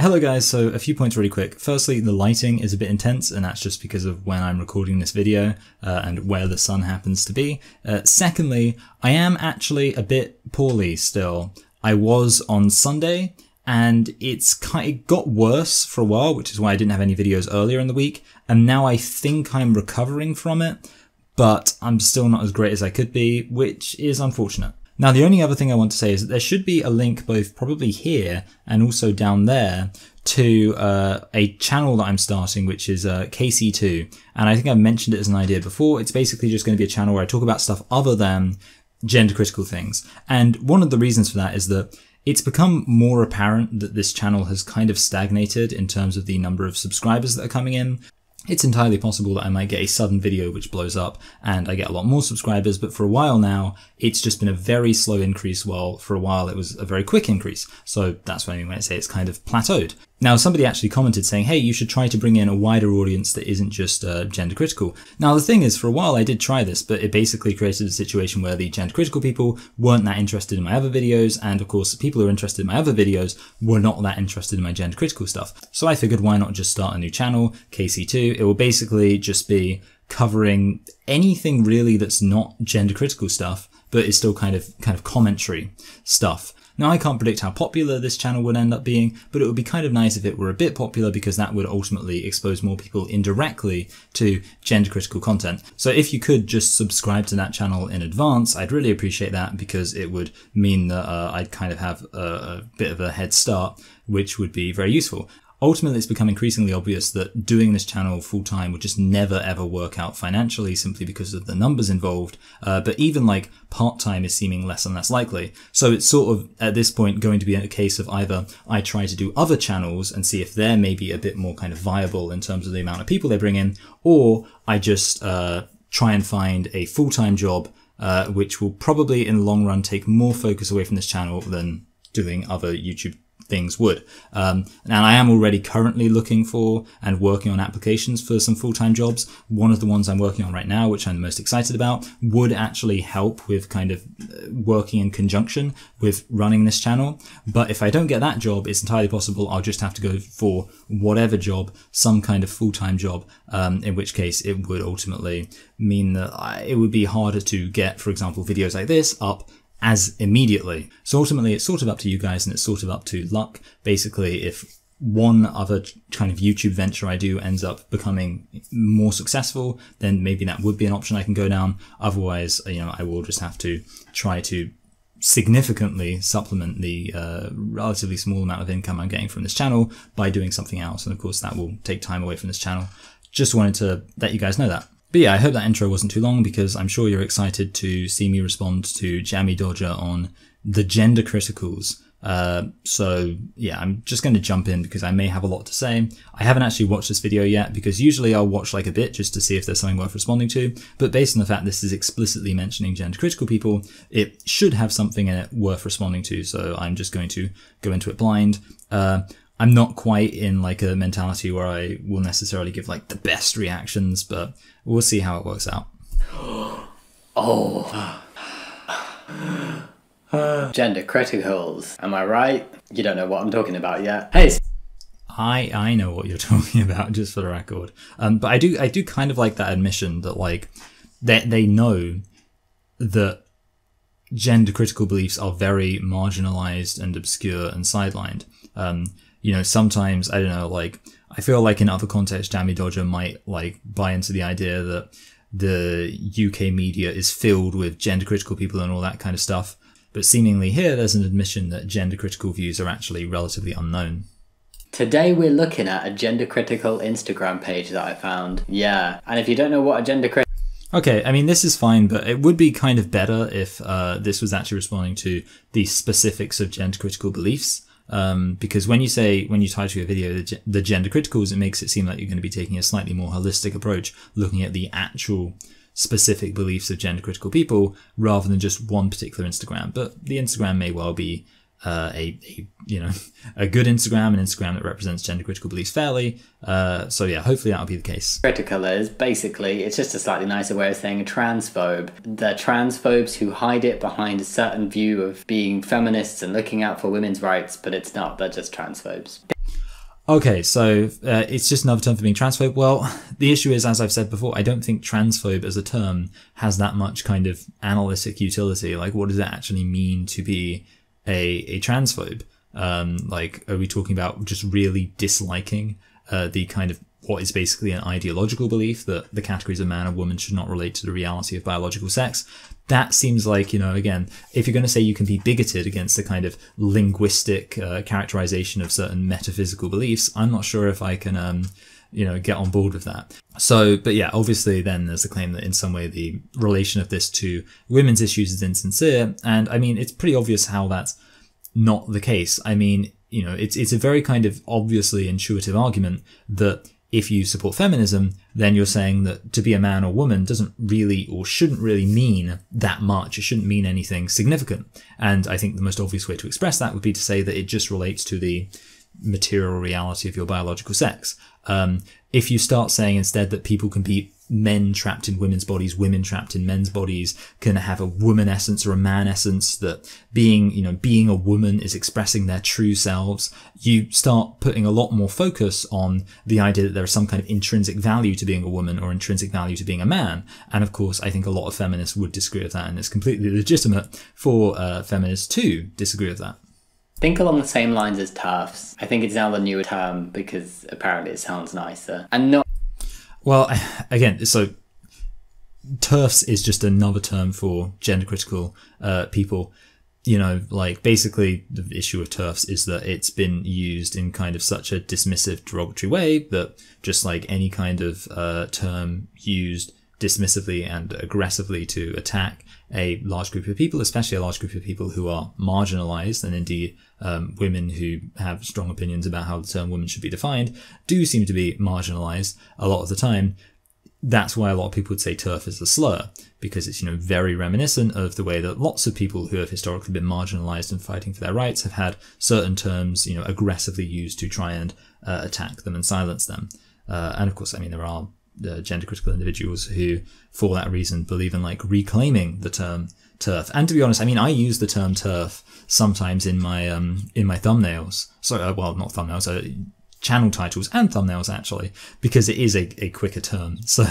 Hello guys, so a few points really quick. Firstly, the lighting is a bit intense, and that's just because of when I'm recording this video and where the sun happens to be. Secondly, I am actually a bit poorly still. I was on Sunday, and it got worse for a while, which is why I didn't have any videos earlier in the week, and now I think I'm recovering from it, but I'm still not as great as I could be, which is unfortunate. Now, the only other thing I want to say is that there should be a link both probably here and also down there to a channel that I'm starting, which is KC2. And I think I've mentioned it as an idea before. It's basically just going to be a channel where I talk about stuff other than gender critical things. And one of the reasons for that is that it's become more apparent that this channel has kind of stagnated in terms of the number of subscribers that are coming in. It's entirely possible that I might get a sudden video which blows up and I get a lot more subscribers, but for a while now, it's just been a very slow increase, while for a while it was a very quick increase. So that's what I mean when I say it's kind of plateaued. Now, somebody actually commented saying, hey, you should try to bring in a wider audience that isn't just gender critical. Now, the thing is, for a while I did try this, but it basically created a situation where the gender critical people weren't that interested in my other videos, and of course, people who are interested in my other videos were not that interested in my gender critical stuff. So I figured, why not just start a new channel, KC2? It will basically just be covering anything really that's not gender critical stuff, but is still kind of commentary stuff. Now, I can't predict how popular this channel would end up being, but it would be kind of nice if it were a bit popular, because that would ultimately expose more people indirectly to gender critical content. So if you could just subscribe to that channel in advance, I'd really appreciate that, because it would mean that I'd kind of have a bit of a head start, which would be very useful. Ultimately, it's become increasingly obvious that doing this channel full-time would just never ever work out financially, simply because of the numbers involved, but even like part-time is seeming less and less likely. So it's sort of at this point going to be a case of either I try to do other channels and see if they're maybe a bit more kind of viable in terms of the amount of people they bring in, or I just try and find a full-time job, which will probably in the long run take more focus away from this channel than doing other YouTube things would. And I am already currently looking for and working on applications for some full-time jobs. One of the ones I'm working on right now, which I'm the most excited about, would actually help with kind of working in conjunction with running this channel. But if I don't get that job, it's entirely possible I'll just have to go for whatever job, some kind of full-time job, in which case it would ultimately mean that it would be harder to get, for example, videos like this up as immediately. So ultimately, it's sort of up to you guys, and it's sort of up to luck. Basically, if one other kind of YouTube venture I do ends up becoming more successful, then maybe that would be an option I can go down. Otherwise, you know, I will just have to try to significantly supplement the relatively small amount of income I'm getting from this channel by doing something else. And of course, that will take time away from this channel. Just wanted to let you guys know that. But yeah, I hope that intro wasn't too long, because I'm sure you're excited to see me respond to Jammie Dodger on the gender criticals. So yeah, I'm just going to jump in, because I may have a lot to say. I haven't actually watched this video yet, because usually I'll watch like a bit just to see if there's something worth responding to. But based on the fact this is explicitly mentioning gender critical people, it should have something in it worth responding to. So I'm just going to go into it blind. I'm not quite in like a mentality where I will necessarily give like the best reactions, but we'll see how it works out. Gender criticals, am I right? You don't know what I'm talking about yet. Hey! I know what you're talking about, just for the record. But I do kind of like that admission that like, they know that gender critical beliefs are very marginalized and obscure and sidelined. You know, sometimes, I don't know, like, I feel like in other contexts, Jammie Dodger might, like, buy into the idea that the UK media is filled with gender-critical people and all that kind of stuff. But seemingly here, there's an admission that gender-critical views are actually relatively unknown. Today we're looking at a gender-critical Instagram page that I found. Yeah, and if you don't know what a gender-critical... Okay, I mean, this is fine, but it would be kind of better if this was actually responding to the specifics of gender-critical beliefs. Because when you title your video the gender criticals, it makes it seem like you're going to be taking a slightly more holistic approach, looking at the actual specific beliefs of gender critical people rather than just one particular Instagram. But the Instagram may well be a good Instagram, an Instagram that represents gender critical beliefs fairly. So yeah, hopefully that'll be the case. Critical is basically, it's just a slightly nicer way of saying a transphobe. They're transphobes who hide it behind a certain view of being feminists and looking out for women's rights, but it's not, they're just transphobes. Okay, so it's just another term for being transphobe. Well, the issue is, as I've said before, I don't think transphobe as a term has that much kind of analytic utility. Like, what does it actually mean to be a transphobe? Like, are we talking about just really disliking the kind of what is basically an ideological belief that the categories of man and woman should not relate to the reality of biological sex? That seems like, you know, again, if you're going to say you can be bigoted against the kind of linguistic characterization of certain metaphysical beliefs, I'm not sure if I can, you know, get on board with that. So, but yeah, obviously then there's the claim that in some way the relation of this to women's issues is insincere. And I mean, it's pretty obvious how that's not the case. I mean, you know, it's a very kind of obviously intuitive argument that if you support feminism, then you're saying that to be a man or woman doesn't really or shouldn't really mean that much. It shouldn't mean anything significant. And I think the most obvious way to express that would be to say that it just relates to the material reality of your biological sex. If you start saying instead that people can be men trapped in women's bodies, women trapped in men's bodies, can have a woman essence or a man essence, that being, you know, being a woman is expressing their true selves, you start putting a lot more focus on the idea that there is some kind of intrinsic value to being a woman or intrinsic value to being a man. And of course, I think a lot of feminists would disagree with that, and it's completely legitimate for feminists to disagree with that. Think along the same lines as TERFs. I think it's now the newer term because apparently it sounds nicer. And not... Well, again, so TERFs is just another term for gender critical people. You know, like basically the issue of TERFs is that it's been used in kind of such a dismissive, derogatory way that just like any kind of term used dismissively and aggressively to attack a large group of people, especially a large group of people who are marginalized, and indeed women who have strong opinions about how the term woman should be defined do seem to be marginalized a lot of the time. That's why a lot of people would say TERF is a slur, because it's, you know, very reminiscent of the way that lots of people who have historically been marginalized and fighting for their rights have had certain terms, you know, aggressively used to try and attack them and silence them. And of course, I mean, there are gender critical individuals who for that reason believe in like reclaiming the term TERF. And to be honest, I mean, I use the term TERF sometimes in my thumbnails, so well, not thumbnails, channel titles and thumbnails actually, because it is a quicker term. So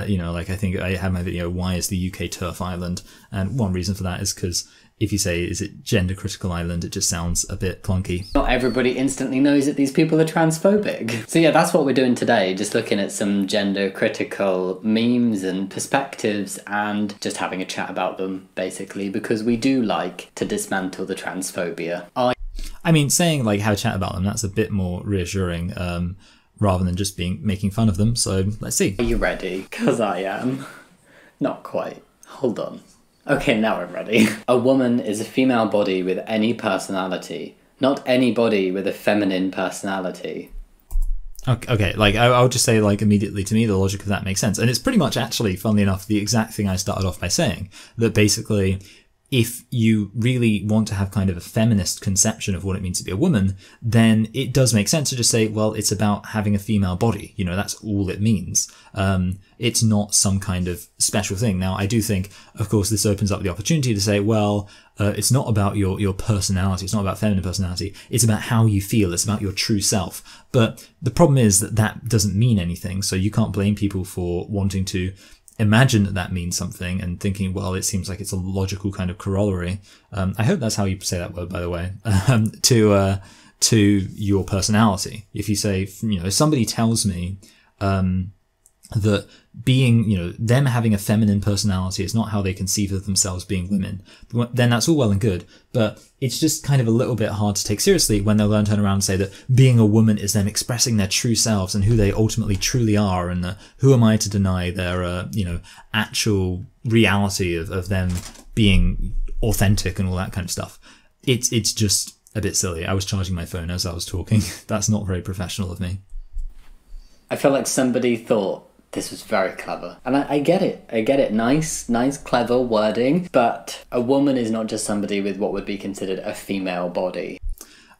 you know, like I think I have my video, why is the UK TERF island, and one reason for that is because if you say, is it gender critical island, it just sounds a bit clunky. Not everybody instantly knows that these people are transphobic. So yeah, that's what we're doing today, just looking at some gender critical memes and perspectives and just having a chat about them, basically, because we do like to dismantle the transphobia. I mean, saying like how to chat about them, that's a bit more reassuring rather than just making fun of them. So let's see. Are you ready? Because I am. Not quite. Hold on. Okay, now I'm ready. A woman is a female body with any personality, not any body with a feminine personality. Okay, like I'll just say, like, immediately to me the logic of that makes sense. And it's pretty much actually, funnily enough, the exact thing I started off by saying, that basically if you really want to have kind of a feminist conception of what it means to be a woman, then it does make sense to just say, well, it's about having a female body. You know, that's all it means. It's not some kind of special thing. Now, I do think, of course, this opens up the opportunity to say, well, it's not about your personality. It's not about feminine personality. It's about how you feel. It's about your true self. But the problem is that that doesn't mean anything. So you can't blame people for wanting to imagine that that means something and thinking, well, it seems like it's a logical kind of corollary. I hope that's how you say that word, by the way, to your personality. If you say, you know, if somebody tells me that being, you know, them having a feminine personality is not how they conceive of themselves being women, then that's all well and good. But it's just kind of a little bit hard to take seriously when they'll then turn around and say that being a woman is them expressing their true selves and who they ultimately truly are, and who am I to deny their, you know, actual reality of them being authentic and all that kind of stuff. It's just a bit silly. I was charging my phone as I was talking. That's not very professional of me. I feel like somebody thought, this was very clever. And I get it. I get it. Nice, clever wording. But a woman is not just somebody with what would be considered a female body.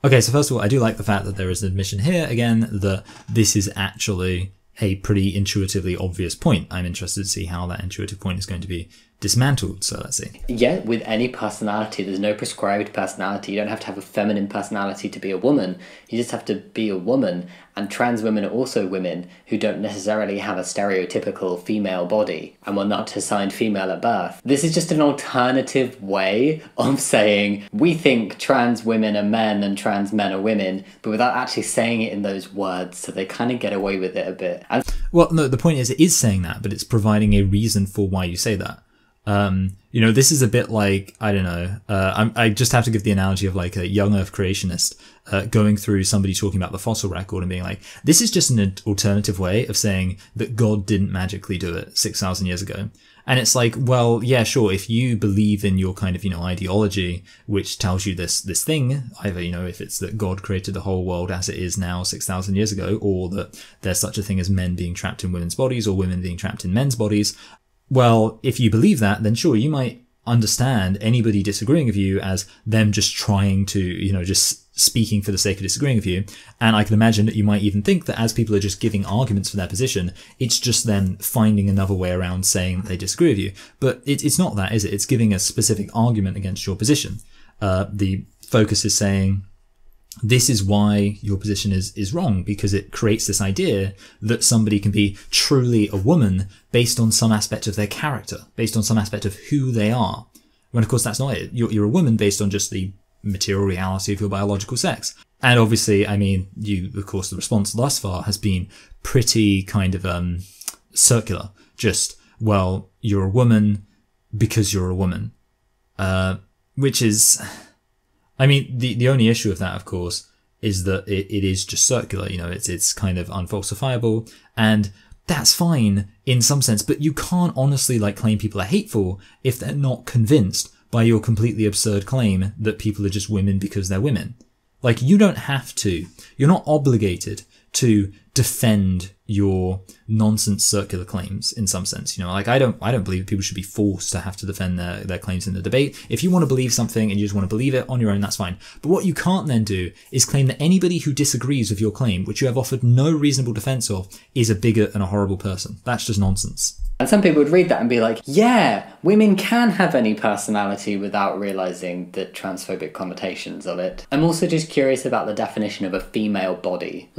Okay, so first of all, I do like the fact that there is an admission here, again, that this is actually a pretty intuitively obvious point. I'm interested to see how that intuitive point is going to be dismantled, so let's say. Yeah, with any personality, there's no prescribed personality. You don't have to have a feminine personality to be a woman. You just have to be a woman. And trans women are also women who don't necessarily have a stereotypical female body and were not assigned female at birth. This is just an alternative way of saying we think trans women are men and trans men are women, but without actually saying it in those words, so they kind of get away with it a bit. And well, no, the point is it is saying that, but it's providing a reason for why you say that. You know, this is a bit like, I don't know, I just have to give the analogy of like a young Earth creationist going through somebody talking about the fossil record and being like, this is just an alternative way of saying that God didn't magically do it 6,000 years ago. And it's like, well, yeah, sure, if you believe in your kind of, you know, ideology, which tells you this thing, either, you know, if it's that God created the whole world as it is now 6,000 years ago, or that there's such a thing as men being trapped in women's bodies or women being trapped in men's bodies, well, if you believe that, then sure, you might understand anybody disagreeing with you as them just trying to, you know, just speaking for the sake of disagreeing with you. And I can imagine that you might even think that as people are just giving arguments for their position, it's just them finding another way around saying that they disagree with you. But it's not that, is it? It's giving a specific argument against your position. The focus is saying, this is why your position is wrong, because it creates this idea that somebody can be truly a woman based on some aspect of their character, based on some aspect of who they are. When of course that's not it. You're a woman based on just the material reality of your biological sex. And obviously, I mean, of course, the response thus far has been pretty kind of circular. Just, well, you're a woman because you're a woman, which is... I mean, the only issue of that, of course, is that it is just circular. You know, it's kind of unfalsifiable, and that's fine in some sense. But you can't honestly like claim people are hateful if they're not convinced by your completely absurd claim that people are just women because they're women. Like, you don't have to. You're not obligated to defend your nonsense circular claims in some sense. You know, like I don't believe that people should be forced to have to defend their claims in the debate. If you want to believe something and you just want to believe it on your own, that's fine. But what you can't then do is claim that anybody who disagrees with your claim, which you have offered no reasonable defense of, is a bigot and a horrible person. That's just nonsense. And some people would read that and be like, yeah, women can have any personality without realising the transphobic connotations of it. I'm also just curious about the definition of a female body.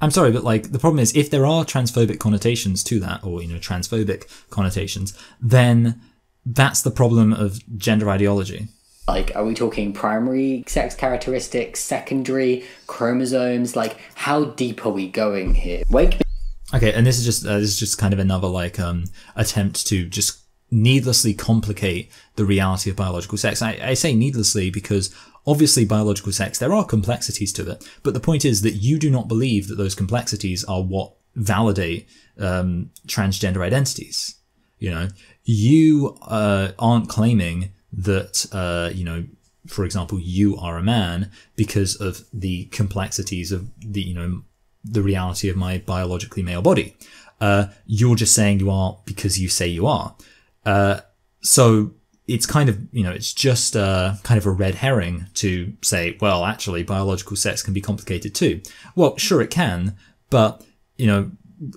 I'm sorry, but like the problem is if there are transphobic connotations to that, or, you know, transphobic connotations, then that's the problem of gender ideology. Like, are we talking primary sex characteristics, secondary, chromosomes? Like, how deep are we going here? Wake me. Okay, and this is just kind of another like attempt to just needlessly complicate the reality of biological sex. I say needlessly because obviously biological sex, there are complexities to it, but the point is that you do not believe that those complexities are what validate transgender identities. You know, you aren't claiming that, you know, for example, you are a man because of the complexities of the, you know, the reality of my biologically male body. You're just saying you are because you say you are. So it's kind of, you know, it's just kind of a red herring to say, well, actually, biological sex can be complicated too. Well, sure, it can. But, you know,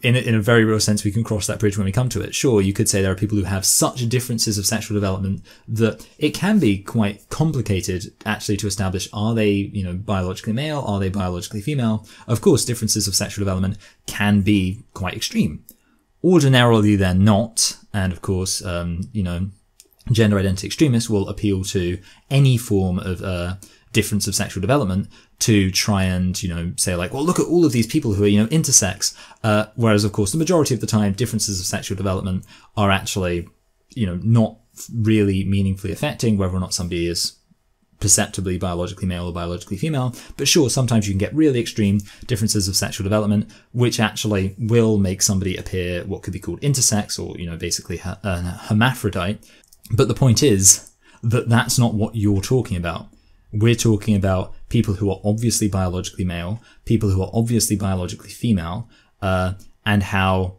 in a very real sense, we can cross that bridge when we come to it. Sure, you could say there are people who have such differences of sexual development that it can be quite complicated actually to establish, are they, you know, biologically male? Are they biologically female? Of course, differences of sexual development can be quite extreme. Ordinarily, they're not. And of course, you know, gender identity extremists will appeal to any form of difference of sexual development to try and, you know, say like, well, look at all of these people who are, you know, intersex. Whereas, of course, the majority of the time, differences of sexual development are actually, you know, not really meaningfully affecting whether or not somebody is perceptibly biologically male or biologically female. But sure, sometimes you can get really extreme differences of sexual development, which actually will make somebody appear what could be called intersex or, you know, basically hermaphrodite. But the point is that that's not what you're talking about. We're talking about people who are obviously biologically male, people who are obviously biologically female, and how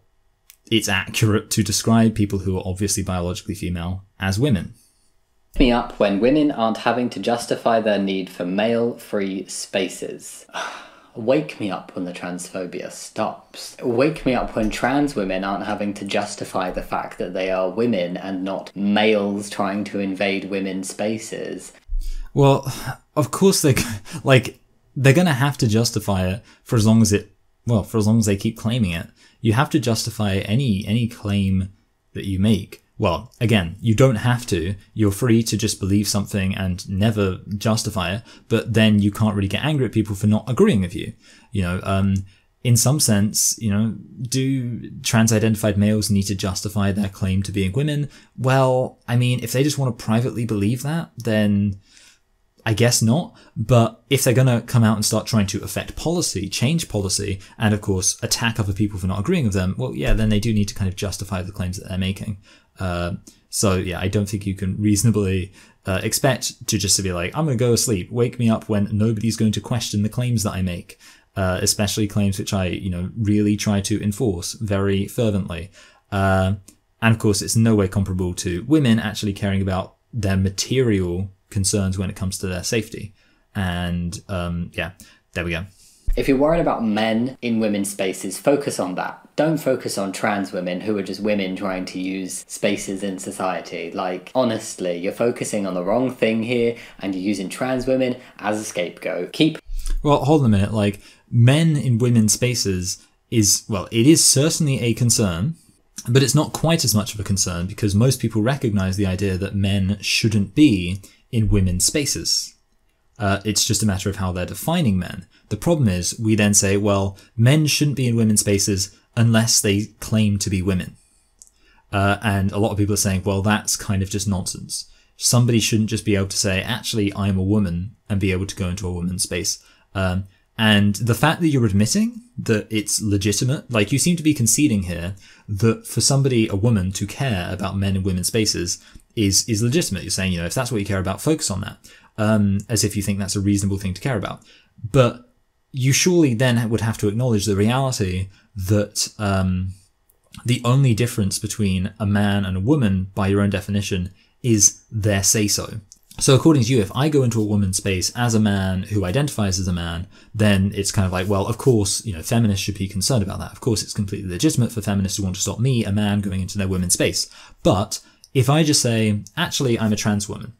it's accurate to describe people who are obviously biologically female as women. Me up when women aren't having to justify their need for male-free spaces. Wake me up when the transphobia stops. Wake me up when trans women aren't having to justify the fact that they are women and not males trying to invade women's spaces. Well, of course they're gonna have to justify it for as long as they keep claiming it. You have to justify any claim that you make. Well, again, you don't have to. You're free to just believe something and never justify it, but then you can't really get angry at people for not agreeing with you. You know, in some sense, you know, do trans-identified males need to justify their claim to being women? Well, I mean, if they just want to privately believe that, then I guess not. But if they're going to come out and start trying to affect policy, change policy, and of course attack other people for not agreeing with them, well, yeah, then they do need to kind of justify the claims that they're making. So yeah, I don't think you can reasonably expect to just be like, I'm going to go to sleep, wake me up when nobody's going to question the claims that I make, especially claims which I, you know, really try to enforce very fervently. And of course, it's no way comparable to women actually caring about their material concerns when it comes to their safety. And yeah, there we go. If you're worried about men in women's spaces, focus on that. Don't focus on trans women who are just women trying to use spaces in society. Like, honestly, you're focusing on the wrong thing here and you're using trans women as a scapegoat. Well, hold on a minute. Like, men in women's spaces is, well, it is certainly a concern, but it's not quite as much of a concern because most people recognize the idea that men shouldn't be in women's spaces. It's just a matter of how they're defining men. The problem is we then say, well, men shouldn't be in women's spaces unless they claim to be women. And a lot of people are saying, well, that's kind of just nonsense. Somebody shouldn't just be able to say, actually, I'm a woman and be able to go into a woman's space. And the fact that you're admitting that it's legitimate, like you seem to be conceding here that for somebody, a woman, to care about men and women's spaces is legitimate. You're saying, you know, if that's what you care about, focus on that. As if you think that's a reasonable thing to care about. But you surely then would have to acknowledge the reality that the only difference between a man and a woman, by your own definition, is their say-so. So according to you, if I go into a woman's space as a man who identifies as a man, then it's kind of like, well, of course, you know, feminists should be concerned about that. Of course, it's completely legitimate for feminists to want to stop me, a man, going into their women's space. But if I just say, actually, I'm a trans woman,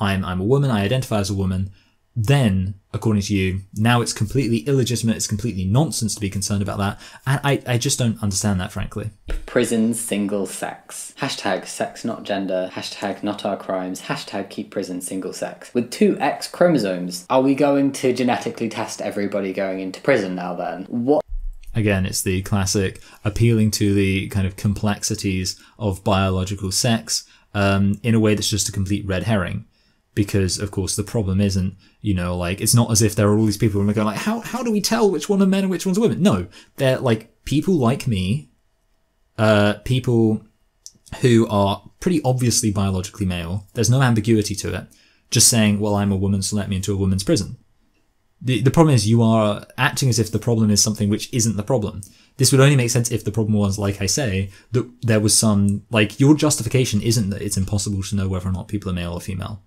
I'm a woman, I identify as a woman, then, according to you, now it's completely illegitimate, it's completely nonsense to be concerned about that, and I just don't understand that, frankly. Prisons single sex. Hashtag sex not gender, hashtag not our crimes, hashtag keep prisons single sex. With 2X chromosomes, are we going to genetically test everybody going into prison now then? What? Again, it's the classic appealing to the kind of complexities of biological sex in a way that's just a complete red herring. Because, of course, the problem isn't, you know, like, it's not as if there are all these people and we're going like, how do we tell which one are men and which one's women? No, they're like people like me, people who are pretty obviously biologically male. There's no ambiguity to it. Just saying, well, I'm a woman, so let me into a woman's prison. The problem is you are acting as if the problem is something which isn't the problem. This would only make sense if the problem was, like I say, that there was some, like, your justification isn't that it's impossible to know whether or not people are male or female.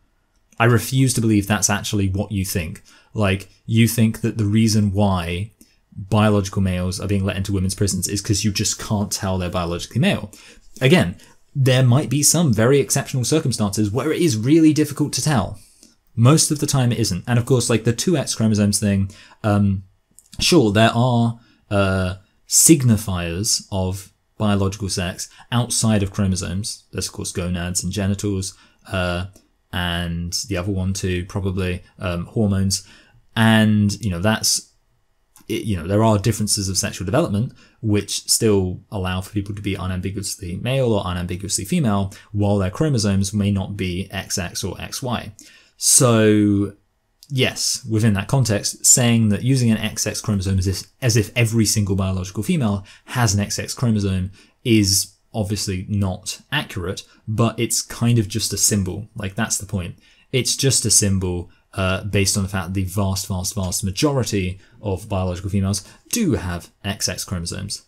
I refuse to believe that's actually what you think. Like, you think that the reason why biological males are being let into women's prisons is because you just can't tell they're biologically male. Again, there might be some very exceptional circumstances where it is really difficult to tell. Most of the time it isn't. And of course, like the 2X chromosomes thing, sure, there are signifiers of biological sex outside of chromosomes. There's, of course, gonads and genitals, and the other one too, probably, hormones. And, you know, that's, you know, there are differences of sexual development which still allow for people to be unambiguously male or unambiguously female, while their chromosomes may not be XX or XY. So, yes, within that context, saying that using an XX chromosome as if every single biological female has an XX chromosome is obviously not accurate, but it's kind of just a symbol. Like, that's the point. It's just a symbol based on the fact that the vast, vast, vast majority of biological females do have XX chromosomes.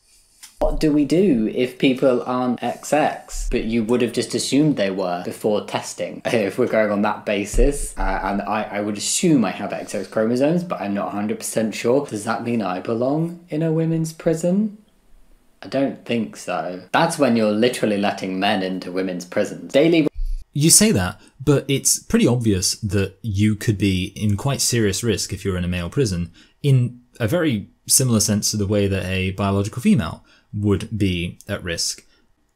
What do we do if people aren't XX, but you would have just assumed they were before testing? If we're going on that basis, and I would assume I have XX chromosomes, but I'm not 100% sure. Does that mean I belong in a women's prison? I don't think so. That's when you're literally letting men into women's prisons. Daily. You say that, but it's pretty obvious that you could be in quite serious risk if you're in a male prison, in a very similar sense to the way that a biological female would be at risk.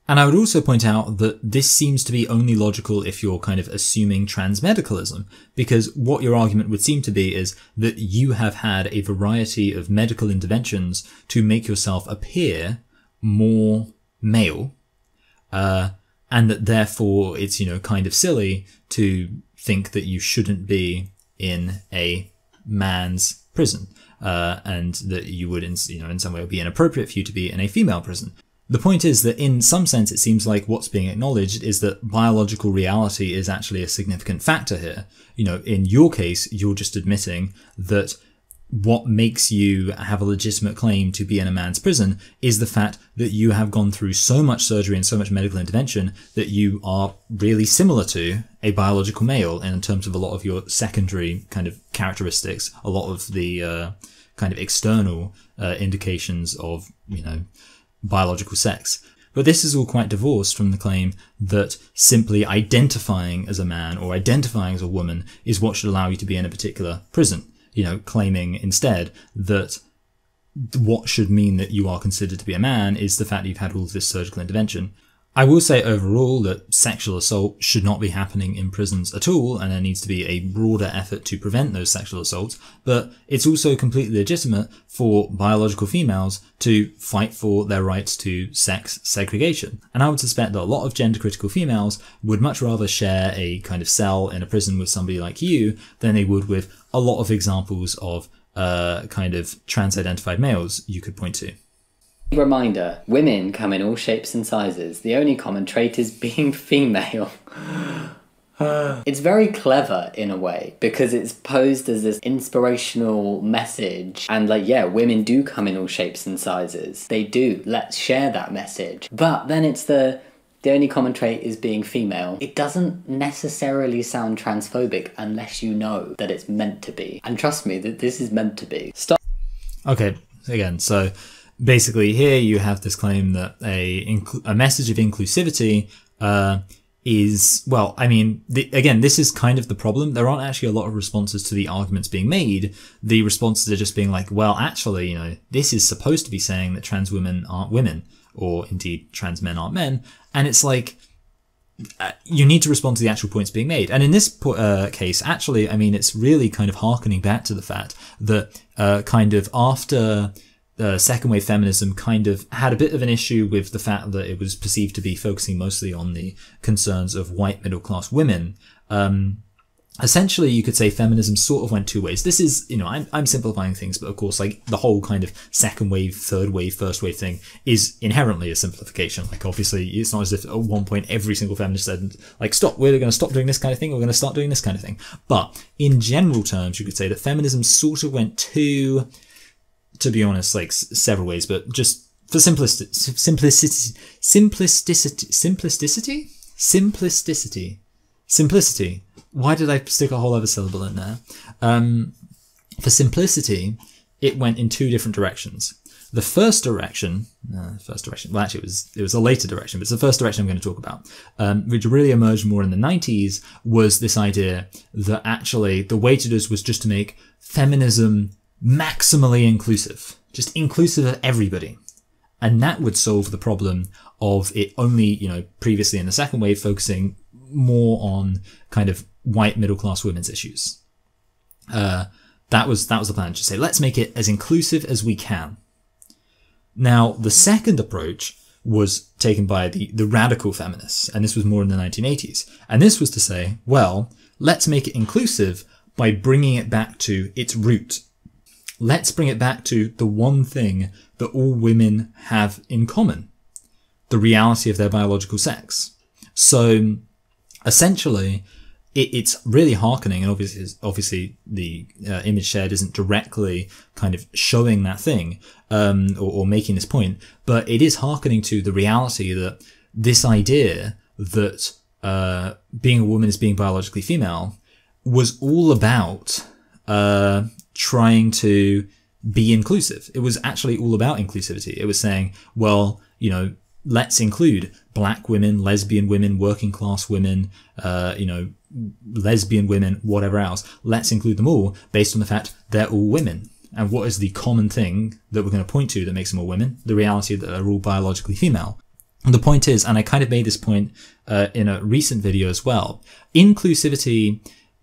And I would also point out that this seems to be only logical if you're kind of assuming transmedicalism, because what your argument would seem to be is that you have had a variety of medical interventions to make yourself appear more male, and that therefore it's, you know, kind of silly to think that you shouldn't be in a man's prison, and that you would, in some way it would be inappropriate for you to be in a female prison. The point is that in some sense it seems like what's being acknowledged is that biological reality is actually a significant factor here. You know, in your case, you're just admitting that what makes you have a legitimate claim to be in a man's prison is the fact that you have gone through so much surgery and so much medical intervention that you are really similar to a biological male in terms of a lot of your secondary kind of characteristics, a lot of the kind of external indications of, you know, biological sex. But this is all quite divorced from the claim that simply identifying as a man or identifying as a woman is what should allow you to be in a particular prison. You know, claiming instead that what should mean that you are considered to be a man is the fact that you've had all of this surgical intervention. I will say overall that sexual assault should not be happening in prisons at all, and there needs to be a broader effort to prevent those sexual assaults, but it's also completely legitimate for biological females to fight for their rights to sex segregation. And I would suspect that a lot of gender-critical females would much rather share a kind of cell in a prison with somebody like you than they would with a lot of examples of kind of trans-identified males you could point to. Reminder, women come in all shapes and sizes. The only common trait is being female. It's very clever in a way, because it's posed as this inspirational message. And like, yeah, women do come in all shapes and sizes. They do. Let's share that message. But then it's the only common trait is being female. It doesn't necessarily sound transphobic unless you know that it's meant to be. And trust me, that this is meant to be. Stop. Okay, again, so basically, here you have this claim that a message of inclusivity is, well, I mean, again, this is kind of the problem. There aren't actually a lot of responses to the arguments being made. The responses are just being like, well, actually, you know, this is supposed to be saying that trans women aren't women, or indeed trans men aren't men. And it's like, you need to respond to the actual points being made. And in this case, actually, I mean, it's really kind of harkening back to the fact that kind of after second wave feminism kind of had a bit of an issue with the fact that it was perceived to be focusing mostly on the concerns of white middle class women. Essentially, you could say feminism sort of went two ways. This is, you know, I'm simplifying things, but of course, like the whole kind of second wave, third wave, first wave thing is inherently a simplification. Like, obviously, it's not as if at one point every single feminist said, like, stop, we're going to stop doing this kind of thing, we're going to start doing this kind of thing. But in general terms, you could say that feminism sort of went to be honest, like several ways, but just for simplicity. Why did I stick a whole other syllable in there? For simplicity, it went in two different directions. The first direction, well, actually it was a later direction, but it's the first direction I'm going to talk about, which really emerged more in the 90s, was this idea that actually the way to do this was just to make feminism maximally inclusive, just inclusive of everybody. And that would solve the problem of it only, you know, previously in the second wave focusing more on kind of white middle-class women's issues. That was the plan, to say, let's make it as inclusive as we can. Now, the second approach was taken by the radical feminists, and this was more in the 1980s. And this was to say, well, let's make it inclusive by bringing it back to its root. Let's bring it back to the one thing that all women have in common, the reality of their biological sex. So essentially, it's really hearkening, and obviously the image shared isn't directly kind of showing that thing or making this point, but it is hearkening to the reality that this idea that being a woman is being biologically female was all about trying to be inclusive. It was actually all about inclusivity. It was saying, well, you know, let's include black women, lesbian women, working class women, you know, lesbian women, whatever else. Let's include them all based on the fact they're all women. And what is the common thing that we're going to point to that makes them all women? The reality that they're all biologically female. And the point is, and I kind of made this point in a recent video as well, inclusivity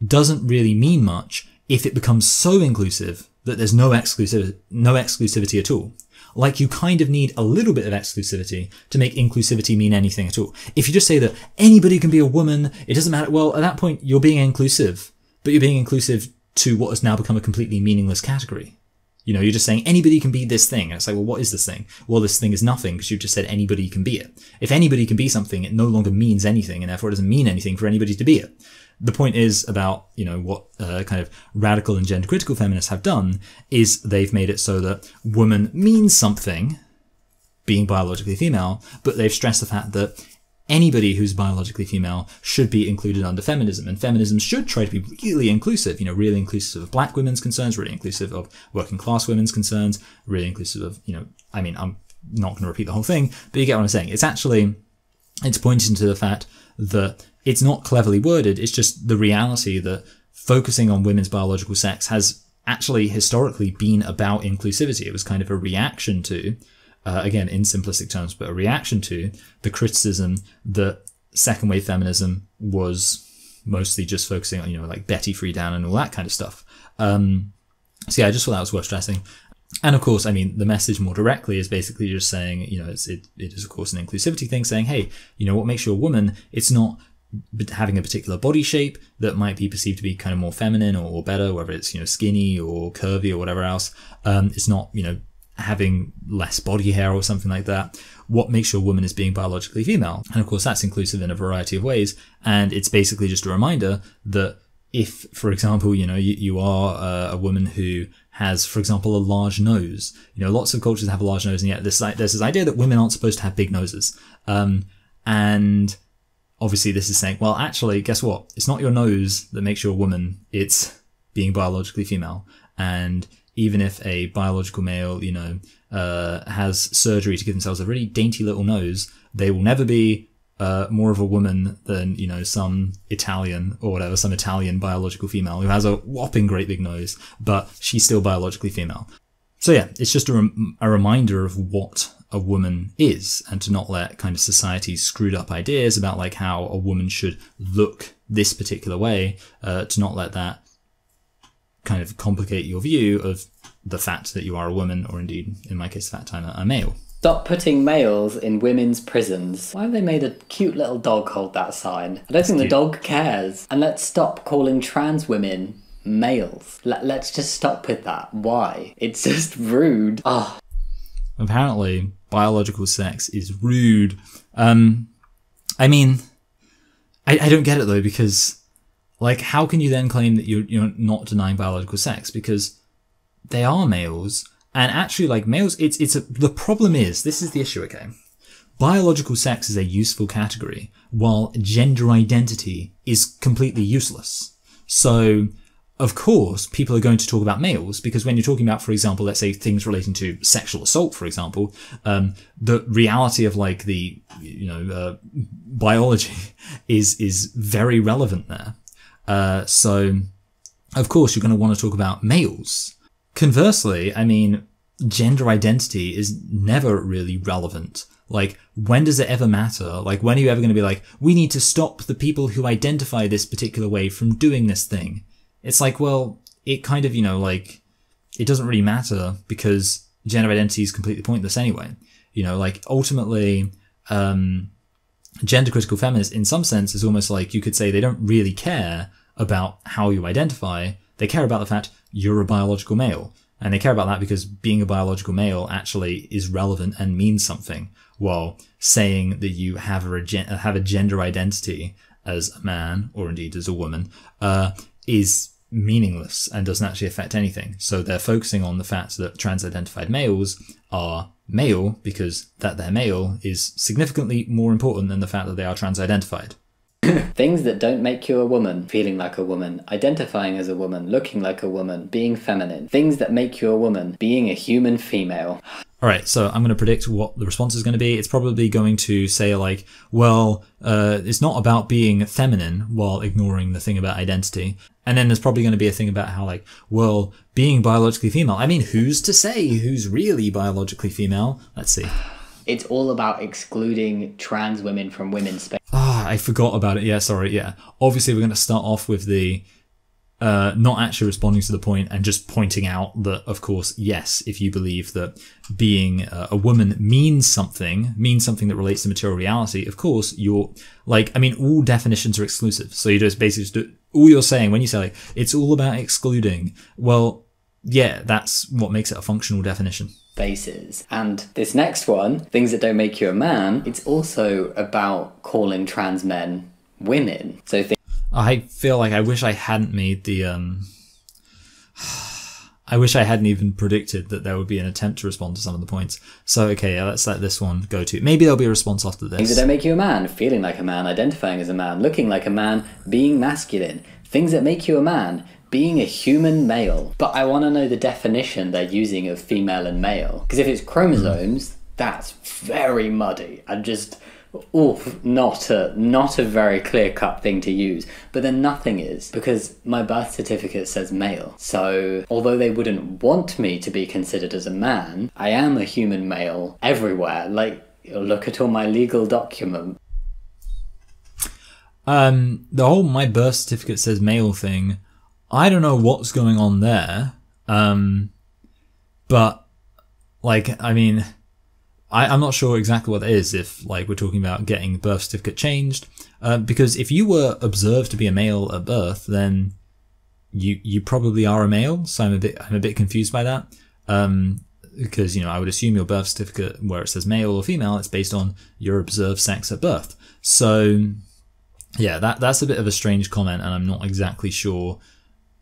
doesn't really mean much if it becomes so inclusive that there's no exclusivity at all. Like, you kind of need a little bit of exclusivity to make inclusivity mean anything at all. If you just say that anybody can be a woman, it doesn't matter, well, at that point, you're being inclusive, but you're being inclusive to what has now become a completely meaningless category. You know, you're just saying anybody can be this thing. And it's like, well, what is this thing? Well, this thing is nothing because you've just said anybody can be it. If anybody can be something, it no longer means anything, and therefore it doesn't mean anything for anybody to be it. The point is about, you know, what kind of radical and gender critical feminists have done is they've made it so that woman means something, being biologically female, but they've stressed the fact that anybody who's biologically female should be included under feminism, and feminism should try to be really inclusive, you know, really inclusive of black women's concerns, really inclusive of working class women's concerns, really inclusive of, you know, I mean, I'm not going to repeat the whole thing, but you get what I'm saying. It's actually, it's pointing to the fact that it's not cleverly worded, it's just the reality that focusing on women's biological sex has actually historically been about inclusivity. It was kind of a reaction to, again, in simplistic terms, but a reaction to the criticism that second wave feminism was mostly just focusing on, you know, like Betty Friedan and all that kind of stuff. So yeah, I just thought that was worth stressing. And of course, I mean, the message more directly is basically just saying, you know, it is of course an inclusivity thing, saying, hey, you know, what makes you a woman? It's not having a particular body shape that might be perceived to be kind of more feminine or better, whether it's, you know, skinny or curvy or whatever else. It's not, you know, having less body hair or something like that. What makes you a woman is being biologically female. And of course, that's inclusive in a variety of ways. And it's basically just a reminder that if, for example, you know, you are a woman who has, for example, a large nose, you know, lots of cultures have a large nose, and yet there's this idea that women aren't supposed to have big noses. And obviously this is saying, well, actually, guess what? It's not your nose that makes you a woman, it's being biologically female. And even if a biological male, you know, has surgery to give themselves a really dainty little nose, they will never be more of a woman than, you know, some Italian or whatever, some Italian biological female who has a whopping great big nose, but she's still biologically female. So yeah, it's just a reminder of what a woman is, and to not let kind of society's screwed up ideas about like how a woman should look this particular way, to not let that kind of complicate your view of the fact that you are a woman, or indeed, in my case, at that time, a male. Stop putting males in women's prisons. Why have they made a cute little dog hold that sign? I don't think the dog cares. And let's stop calling trans women males. Let's just stop with that. Why? It's just rude. Ah. Oh. Apparently, biological sex is rude. I mean, I don't get it though, because like, how can you then claim that you're not denying biological sex? Because they are males. And actually, like, males, the problem is, this is the issue, okay? Biological sex is a useful category, while gender identity is completely useless. So, of course, people are going to talk about males, because when you're talking about, for example, let's say things relating to sexual assault, for example, the reality of, like, the, you know, biology is very relevant there. So, of course, you're going to want to talk about males. Conversely, I mean, gender identity is never really relevant. Like, when does it ever matter? Like, when are you ever going to be like, we need to stop the people who identify this particular way from doing this thing? It's like, well, it kind of, you know, like, it doesn't really matter because gender identity is completely pointless anyway. You know, like, ultimately, gender critical feminists, in some sense, is almost like you could say they don't really care about how you identify. They care about the fact you're a biological male, and they care about that because being a biological male actually is relevant and means something, while saying that you have a gender identity as a man, or indeed as a woman, is meaningless and doesn't actually affect anything. So they're focusing on the fact that trans-identified males are male because that they're male is significantly more important than the fact that they are trans-identified. Things that don't make you a woman: feeling like a woman, identifying as a woman, looking like a woman, being feminine. Things that make you a woman: being a human female. All right, so I'm going to predict what the response is going to be. It's probably going to say, like, well, it's not about being feminine while ignoring the thing about identity. And then there's probably going to be a thing about how, like, well, being biologically female. I mean, who's to say who's really biologically female? Let's see. It's all about excluding trans women from women's space. Ah, I forgot about it. Yeah, sorry. Yeah. Obviously, we're going to start off with the not actually responding to the point and just pointing out that, of course, yes, if you believe that being a woman means something that relates to material reality, of course, you're like, I mean, all definitions are exclusive. So you just basically do all you're saying when you say, like, it's all about excluding. Well, yeah, that's what makes it a functional definition. Bases. And this next one, things that don't make you a man, it's also about calling trans men women. So I feel like I wish I hadn't made the I wish I hadn't even predicted that there would be an attempt to respond to some of the points. So okay, yeah, let's let this one go to. Maybe there'll be a response after this. Things that don't make you a man: feeling like a man, identifying as a man, looking like a man, being masculine. Things that make you a man: being a human male. But I want to know the definition they're using of female and male, because if it's chromosomes, that's very muddy and just not a very clear-cut thing to use. But then nothing is, because my birth certificate says male. So although they wouldn't want me to be considered as a man, I am a human male everywhere. Like, look at all my legal documents. The whole my birth certificate says male thing, I don't know what's going on there, but, like, I mean, I'm not sure exactly what it is if, like, we're talking about getting the birth certificate changed, because if you were observed to be a male at birth, then you probably are a male, so I'm a bit confused by that, because, you know, I would assume your birth certificate, where it says male or female, it's based on your observed sex at birth. So, yeah, that's a bit of a strange comment, and I'm not exactly sure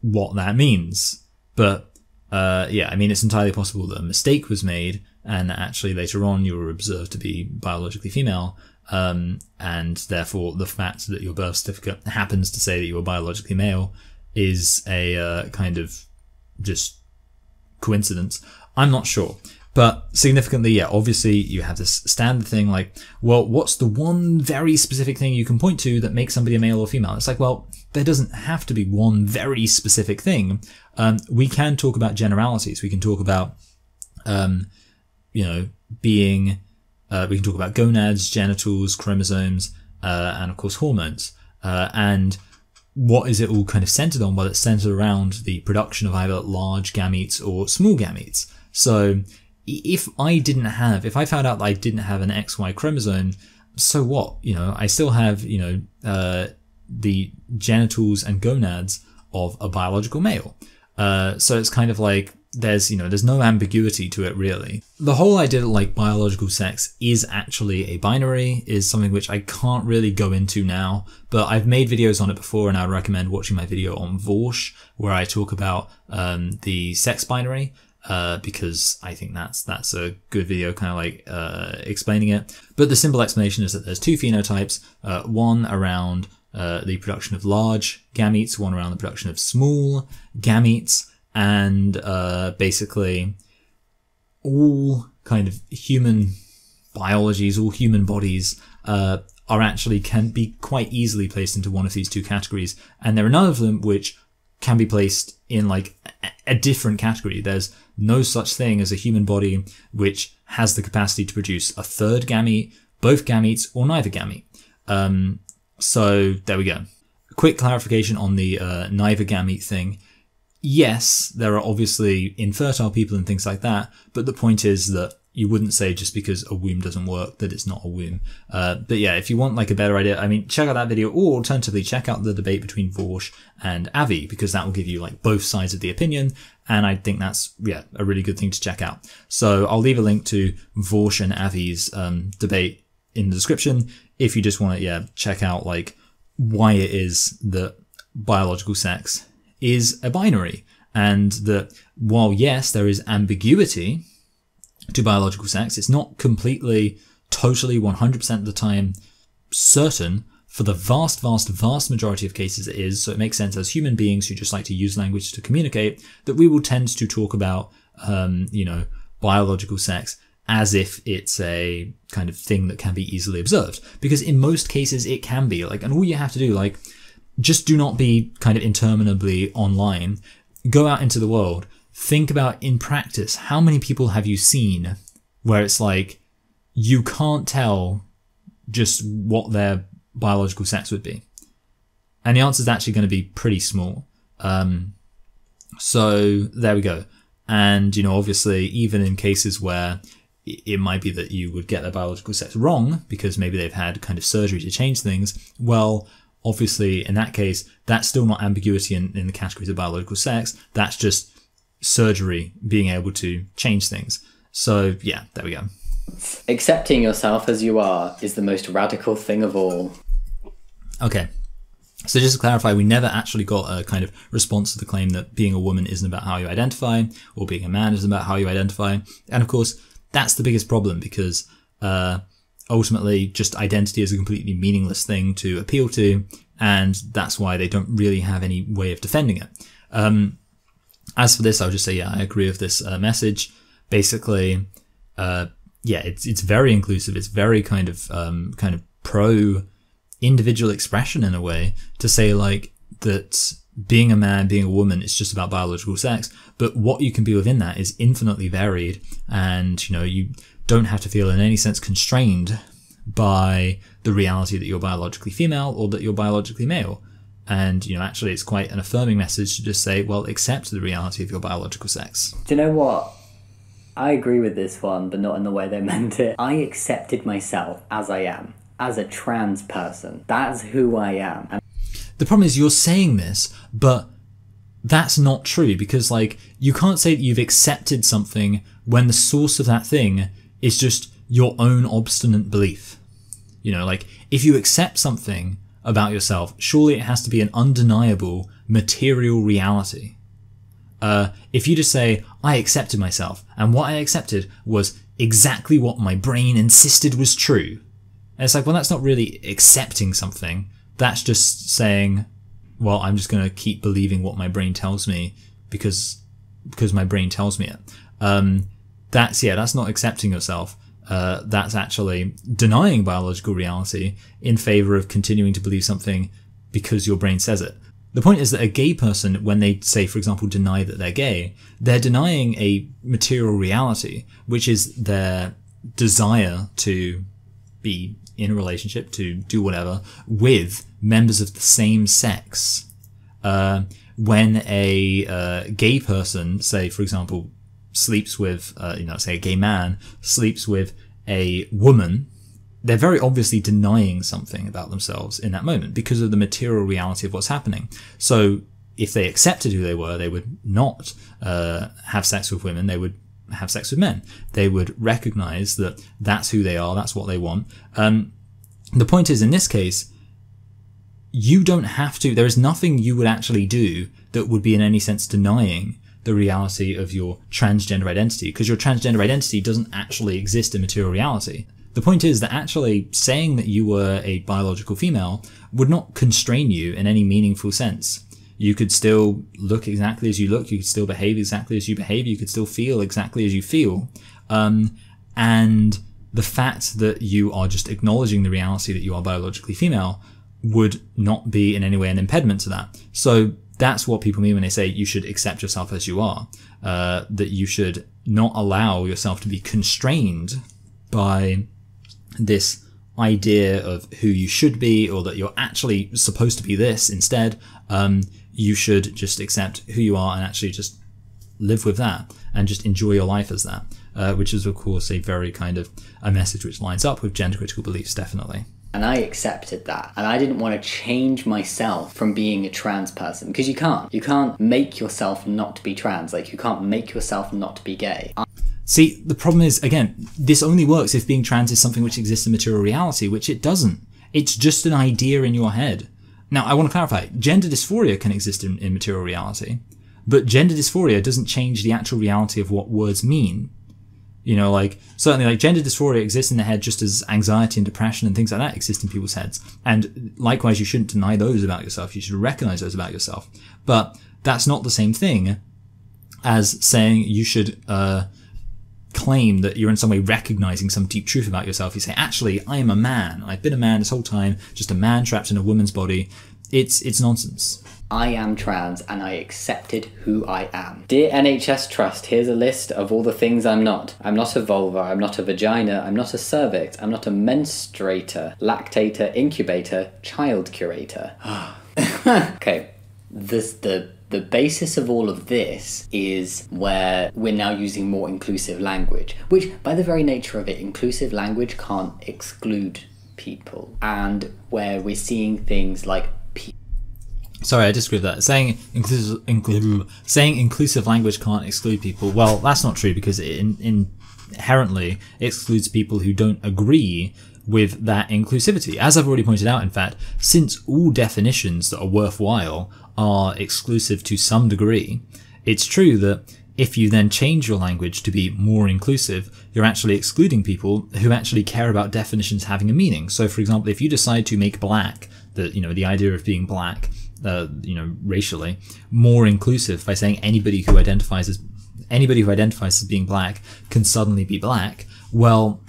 what that means, but yeah, I mean, it's entirely possible that a mistake was made and that actually later on you were observed to be biologically female, and therefore the fact that your birth certificate happens to say that you were biologically male is a kind of just coincidence. I'm not sure. But significantly, yeah, obviously you have this standard thing like, well, what's the one very specific thing you can point to that makes somebody a male or female? It's like, well, there doesn't have to be one very specific thing. We can talk about generalities. We can talk about, you know, being, we can talk about gonads, genitals, chromosomes, and of course hormones. And what is it all kind of centered on? Well, it's centered around the production of either large gametes or small gametes. So if I found out that I didn't have an XY chromosome, so what? You know, I still have, you know, the genitals and gonads of a biological male. So it's kind of like there's, you know, there's no ambiguity to it really. The whole idea that, like, biological sex is actually a binary is something which I can't really go into now, but I've made videos on it before, and I would recommend watching my video on Vaush, where I talk about the sex binary. Because I think that's a good video, kind of like explaining it. But the simple explanation is that there's two phenotypes, one around the production of large gametes, one around the production of small gametes, and basically all kind of human biologies, all human bodies are actually can be quite easily placed into one of these two categories, and there are none of them which can be placed in, like, a different category. There's no such thing as a human body which has the capacity to produce a third gamete, both gametes, or neither gamete. So there we go. A quick clarification on the neither gamete thing. Yes, there are obviously infertile people and things like that, but the point is that you wouldn't say just because a womb doesn't work that it's not a womb. But yeah, if you want, like, a better idea, I mean, check out that video, or alternatively check out the debate between Vaush and Avi, because that will give you, like, both sides of the opinion. And I think that's, yeah, a really good thing to check out. So I'll leave a link to Vaush and Avi's debate in the description if you just want to, yeah, check out, like, why it is that biological sex is a binary, and that while yes, there is ambiguity to biological sex, it's not completely, totally, 100% of the time certain. For the vast, vast, vast majority of cases it is, so it makes sense as human beings who just like to use language to communicate that we will tend to talk about, you know, biological sex as if it's a kind of thing that can be easily observed, because in most cases it can be, like, and all you have to do, like, just do not be kind of interminably online. Go out into the world. Think about in practice, how many people have you seen where it's like, you can't tell just what their biological sex would be? And the answer is actually going to be pretty small. So there we go. And, you know, obviously, even in cases where it might be that you would get their biological sex wrong because maybe they've had kind of surgery to change things, well, obviously, in that case, that's still not ambiguity in the categories of biological sex. That's just surgery being able to change things. So, yeah, there we go. Accepting yourself as you are is the most radical thing of all. Okay. So just to clarify, we never actually got a kind of response to the claim that being a woman isn't about how you identify, or being a man isn't about how you identify. And, of course, that's the biggest problem, because ultimately, just identity is a completely meaningless thing to appeal to, and that's why they don't really have any way of defending it. As for this, I'll just say, yeah, I agree with this message. Basically, yeah, it's very inclusive. It's very kind of pro individual expression in a way to say, like, that being a man, being a woman, it's just about biological sex. But what you can be within that is infinitely varied, and, you know, you don't have to feel in any sense constrained by the reality that you're biologically female or that you're biologically male. And, you know, actually it's quite an affirming message to just say, well, accept the reality of your biological sex. Do you know what? I agree with this one, but not in the way they meant it. I accepted myself as I am, as a trans person. That's who I am. And the problem is you're saying this, but that's not true, because, like, you can't say that you've accepted something when the source of that thing is just your own obstinate belief. You know, like, if you accept something about yourself, surely it has to be an undeniable material reality. If you just say, I accepted myself, and what I accepted was exactly what my brain insisted was true, and it's like, well, that's not really accepting something. That's just saying, well, I'm just going to keep believing what my brain tells me because my brain tells me it. That's not accepting yourself. That's actually denying biological reality in favor of continuing to believe something because your brain says it. The point is that a gay person, when they say, for example, deny that they're gay, they're denying a material reality, which is their desire to be in a relationship, to do whatever, with members of the same sex. When a gay person, say, for example, sleeps with, say a gay man sleeps with a woman, they're very obviously denying something about themselves in that moment because of the material reality of what's happening. So if they accepted who they were, they would not have sex with women, they would have sex with men. They would recognize that that's who they are, that's what they want. The point is, in this case, you don't have to, there is nothing you would actually do that would be in any sense denying the reality of your transgender identity, because your transgender identity doesn't actually exist in material reality. The point is that actually saying that you were a biological female would not constrain you in any meaningful sense. You could still look exactly as you look, you could still behave exactly as you behave, you could still feel exactly as you feel. And the fact that you are just acknowledging the reality that you are biologically female would not be in any way an impediment to that. So that's what people mean when they say you should accept yourself as you are, that you should not allow yourself to be constrained by this idea of who you should be, or that you're actually supposed to be this instead. You should just accept who you are and actually just live with that and just enjoy your life as that, which is, of course, a very kind of a message which lines up with gender critical beliefs, definitely. And I accepted that, and I didn't want to change myself from being a trans person, because you can't make yourself not to be trans, like you can't make yourself not to be gay. See, the problem is, again, this only works if being trans is something which exists in material reality, which it doesn't. It's just an idea in your head. Now, I want to clarify, gender dysphoria can exist in material reality, but gender dysphoria doesn't change the actual reality of what words mean. You know, like, certainly, like, gender dysphoria exists in the head just as anxiety and depression and things like that exist in people's heads. And likewise, you shouldn't deny those about yourself. You should recognize those about yourself. But that's not the same thing as saying you should claim that you're in some way recognizing some deep truth about yourself. You say, actually, I am a man. I've been a man this whole time, just a man trapped in a woman's body. It's nonsense. I am trans and I accepted who I am. Dear NHS Trust, here's a list of all the things I'm not. I'm not a vulva, I'm not a vagina, I'm not a cervix, I'm not a menstruator, lactator, incubator, child curator. Okay, the basis of all of this is where we're now using more inclusive language, which by the very nature of it, inclusive language can't exclude people, and where we're seeing things like Sorry, I disagree with that. Saying inclusive language can't exclude people. Well, that's not true, because it inherently excludes people who don't agree with that inclusivity. As I've already pointed out, in fact, since all definitions that are worthwhile are exclusive to some degree, it's true that if you then change your language to be more inclusive, you're actually excluding people who actually care about definitions having a meaning. So, for example, if you decide to make black, the idea of being black, racially, more inclusive by saying anybody who identifies as being black can suddenly be black, well,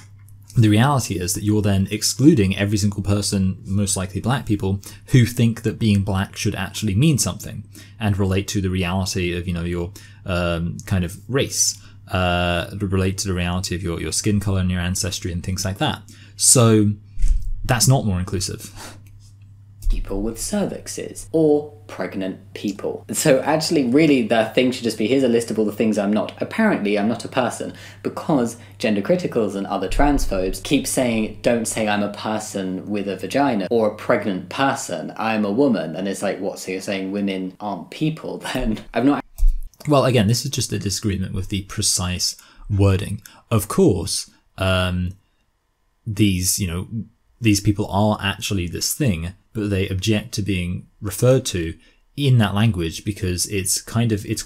the reality is that you're then excluding every single person, most likely black people, who think that being black should actually mean something and relate to the reality of, your kind of race, relate to the reality of your skin color and your ancestry and things like that. So that's not more inclusive. People with cervixes or pregnant people. So actually, really, the thing should just be, here's a list of all the things I'm not. Apparently, I'm not a person, because gender criticals and other transphobes keep saying, don't say I'm a person with a vagina or a pregnant person, I'm a woman. And it's like, what, so you're saying women aren't people then? I'm not. Well, again, this is just a disagreement with the precise wording. Of course, these people are actually this thing, but they object to being referred to in that language because it's quite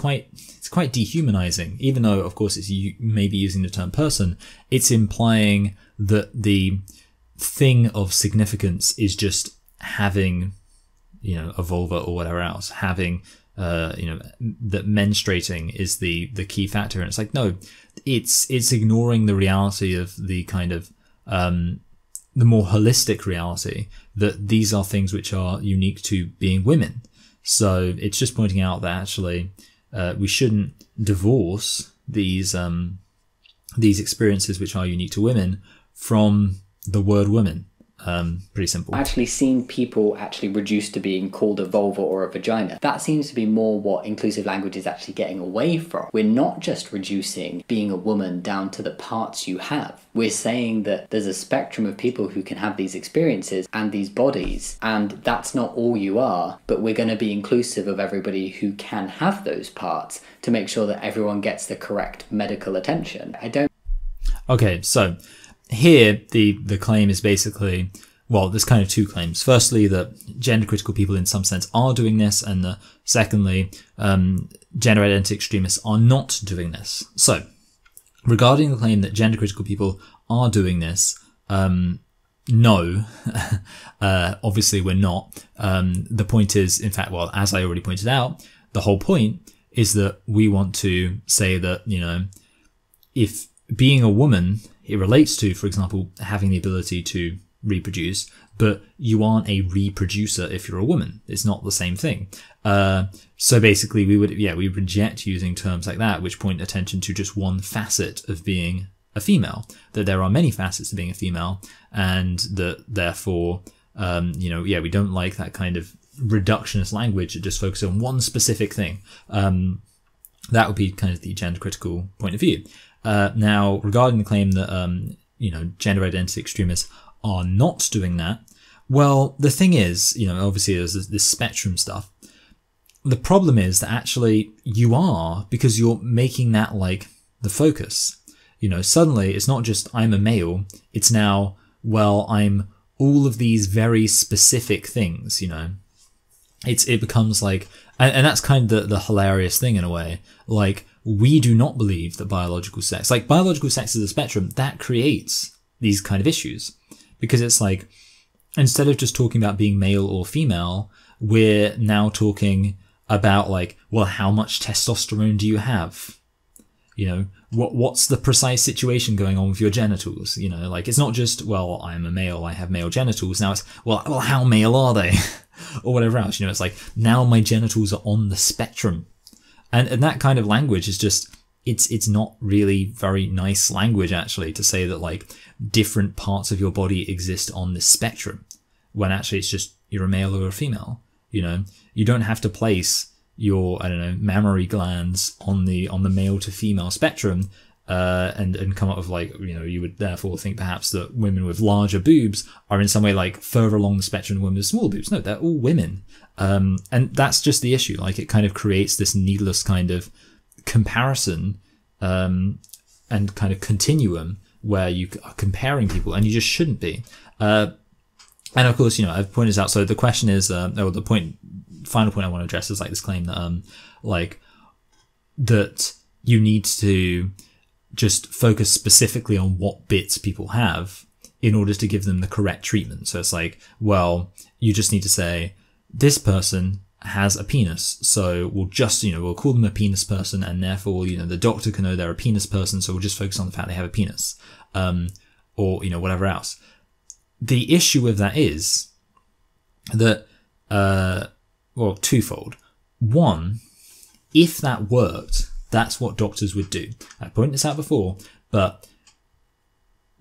dehumanizing. Even though, of course, it's maybe using the term person, it's implying that the thing of significance is just having, a vulva or whatever else, having, that menstruating is the key factor. And it's like, no, it's ignoring the reality of the kind of, the more holistic reality that these are things which are unique to being women. So it's just pointing out that actually we shouldn't divorce these experiences which are unique to women from the word woman. Pretty simple. Actually seeing people actually reduced to being called a vulva or a vagina. That seems to be more what inclusive language is actually getting away from. We're not just reducing being a woman down to the parts you have. We're saying that there's a spectrum of people who can have these experiences and these bodies, and that's not all you are, but we're going to be inclusive of everybody who can have those parts to make sure that everyone gets the correct medical attention. Okay, so here, the claim is basically, well, there's kind of two claims. Firstly, that gender critical people in some sense are doing this, and secondly, gender identity extremists are not doing this. So, regarding the claim that gender critical people are doing this, no, obviously we're not. The point is, in fact, well, as I already pointed out, the whole point is that we want to say that, if being a woman, it relates to, for example, having the ability to reproduce, but you aren't a reproducer if you're a woman. It's not the same thing. So basically, we reject using terms like that, which point attention to just one facet of being a female, that there are many facets of being a female, and that therefore, we don't like that kind of reductionist language that just focuses on one specific thing. That would be kind of the gender critical point of view. Now, regarding the claim that, gender identity extremists are not doing that, well, the thing is, obviously there's this spectrum stuff. The problem is that actually you are, because you're making that like the focus. Suddenly it's not just I'm a male, it's now, well, I'm all of these very specific things, it becomes like, and that's kind of the hilarious thing in a way. Like, we do not believe that biological sex, like biological sex is a spectrum, that creates these kind of issues, because it's like, instead of just talking about being male or female, we're now talking about like, well, how much testosterone do you have? You know, what's the precise situation going on with your genitals? You know, like, it's not just, well, I'm a male, I have male genitals. Now it's, well, how male are they? Or whatever else. You know, it's like, now my genitals are on the spectrum. And that kind of language is just, it's not really very nice language, actually, to say that, like, different parts of your body exist on the spectrum, when actually it's just, you're a male or a female. You know, you don't have to place your, I don't know, mammary glands on the male to female spectrum, and come up with, like, you know, you would therefore think perhaps that women with larger boobs are in some way like further along the spectrum than women with small boobs. No, they're all women. And that's just the issue. Like, it kind of creates this needless kind of comparison, and kind of continuum where you are comparing people, and you just shouldn't be. And of course, you know, I've pointed this out. So the question is, final point I want to address is like this claim that, like, that you need to just focus specifically on what bits people have in order to give them the correct treatment. So it's like, well, you just need to say, this person has a penis, so we'll just, you know, we'll call them a penis person, and therefore, you know, the doctor can know they're a penis person, so we'll just focus on the fact they have a penis, or, you know, whatever else. The issue with that is that, well, twofold. One, if that worked, that's what doctors would do. I pointed this out before, but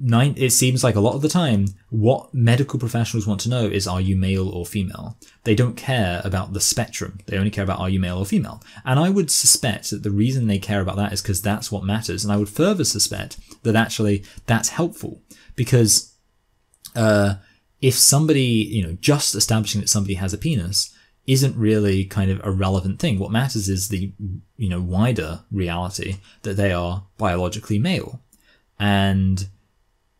it seems like a lot of the time, what medical professionals want to know is, are you male or female? They don't care about the spectrum. They only care about, are you male or female? And I would suspect that the reason they care about that is because that's what matters. And I would further suspect that actually that's helpful, because if somebody, you know, just establishing that somebody has a penis isn't really kind of a relevant thing. What matters is the, you know, wider reality that they are biologically male. And,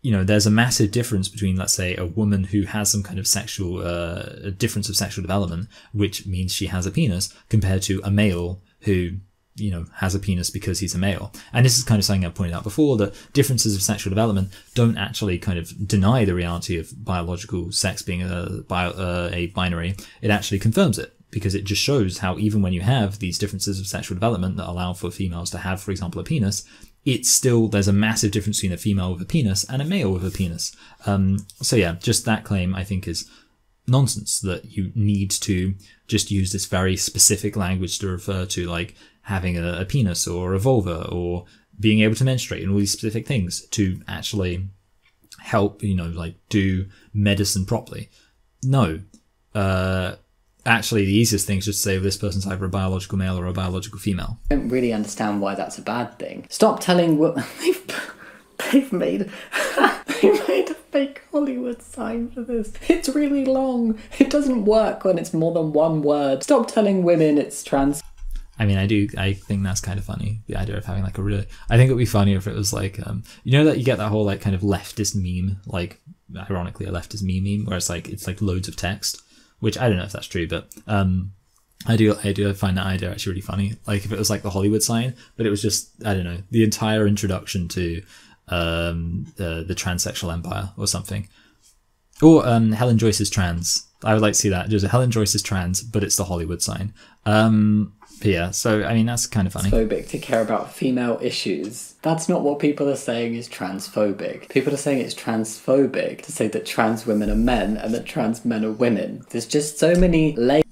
you know, there's a massive difference between, let's say, a woman who has some kind of sexual, difference of sexual development, which means she has a penis, compared to a male who, you know, has a penis because he's a male. And this is kind of something I pointed out before, that differences of sexual development don't actually kind of deny the reality of biological sex being a binary. It actually confirms it, because it just shows how even when you have these differences of sexual development that allow for females to have, for example, a penis, it's still, there's a massive difference between a female with a penis and a male with a penis. So yeah, just that claim I think is nonsense, that you need to just use this very specific language to refer to, like, having a penis or a vulva or being able to menstruate and all these specific things to actually help, you know, like, do medicine properly. No, actually the easiest thing is just to say, well, this person's either a biological male or a biological female. I don't really understand why that's a bad thing. Stop telling what they've made. They made a fake Hollywood sign for this. It's really long. It doesn't work when it's more than one word. Stop telling women it's trans. I mean, I think that's kind of funny, the idea of having, like, a really... I think it would be funny if it was, like... you know that you get that whole, like, kind of leftist meme, like, ironically, a leftist meme, where it's, like, loads of text, which I don't know if that's true, but I do find that idea actually really funny. Like, if it was, like, the Hollywood sign, but it was just, I don't know, the entire introduction to the transsexual empire or something. Or Helen Joyce's trans. I would like to see that. Just Helen Joyce's trans, but it's the Hollywood sign. But yeah, so I mean, that's kind of funny. Transphobic to care about female issues. That's not what people are saying is transphobic. People are saying it's transphobic to say that trans women are men and that trans men are women. There's just so many layers.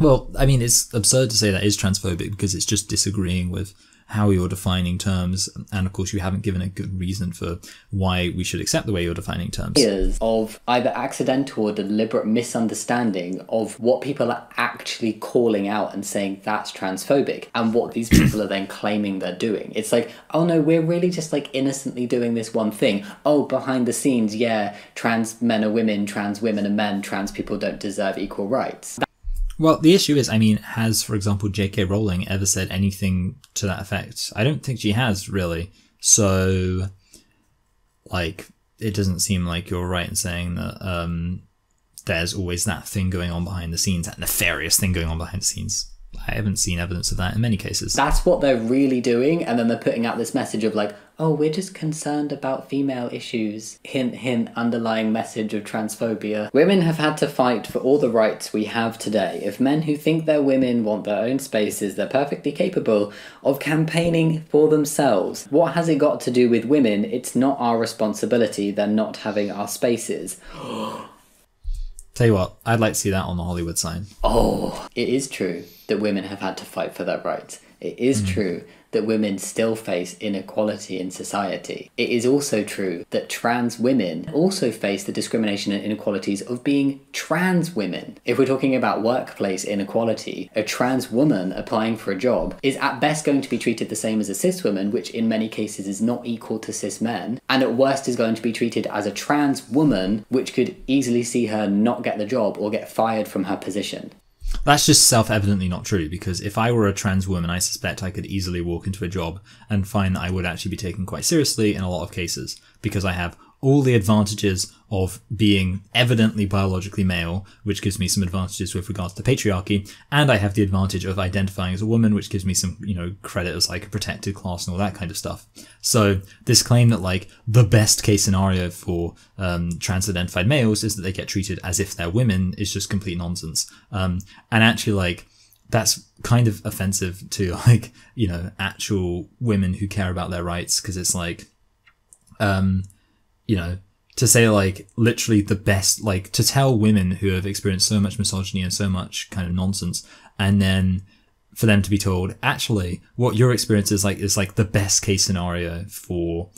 Well, I mean, it's absurd to say that is transphobic, because it's just disagreeing with how you're defining terms, and of course you haven't given a good reason for why we should accept the way you're defining terms. Years of either accidental or deliberate misunderstanding of what people are actually calling out and saying that's transphobic, and what these people are then claiming they're doing. It's like, oh no, we're really just, like, innocently doing this one thing. Oh, behind the scenes, yeah, trans men are women, trans women are men, trans people don't deserve equal rights. Well, the issue is, I mean, has, for example, J.K. Rowling ever said anything to that effect? I don't think she has, really. So, like, it doesn't seem like you're right in saying that there's always that thing going on behind the scenes, that nefarious thing going on behind the scenes. I haven't seen evidence of that in many cases. That's what they're really doing, and then they're putting out this message of like, oh, we're just concerned about female issues. Hint, hint, underlying message of transphobia. Women have had to fight for all the rights we have today. If men who think they're women want their own spaces, they're perfectly capable of campaigning for themselves. What has it got to do with women? It's not our responsibility. They're not having our spaces. Tell you what, I'd like to see that on the Hollywood sign. Oh, it is true that women have had to fight for their rights. It is true that women still face inequality in society. It is also true that trans women also face the discrimination and inequalities of being trans women. If we're talking about workplace inequality, a trans woman applying for a job is at best going to be treated the same as a cis woman, which in many cases is not equal to cis men, and at worst is going to be treated as a trans woman, which could easily see her not get the job or get fired from her position. That's just self-evidently not true, because if I were a trans woman, I suspect I could easily walk into a job and find that I would actually be taken quite seriously in a lot of cases, because I have all the advantages of being evidently biologically male, which gives me some advantages with regards to patriarchy, and I have the advantage of identifying as a woman, which gives me some, you know, credit as like a protected class and all that kind of stuff. So this claim that like the best case scenario for trans-identified males is that they get treated as if they're women is just complete nonsense. And actually, like, that's kind of offensive to, like, you know, actual women who care about their rights, because it's like, you know, to say like literally the best, like to tell women who have experienced so much misogyny and so much kind of nonsense, and then for them to be told, actually, what your experience is like the best case scenario for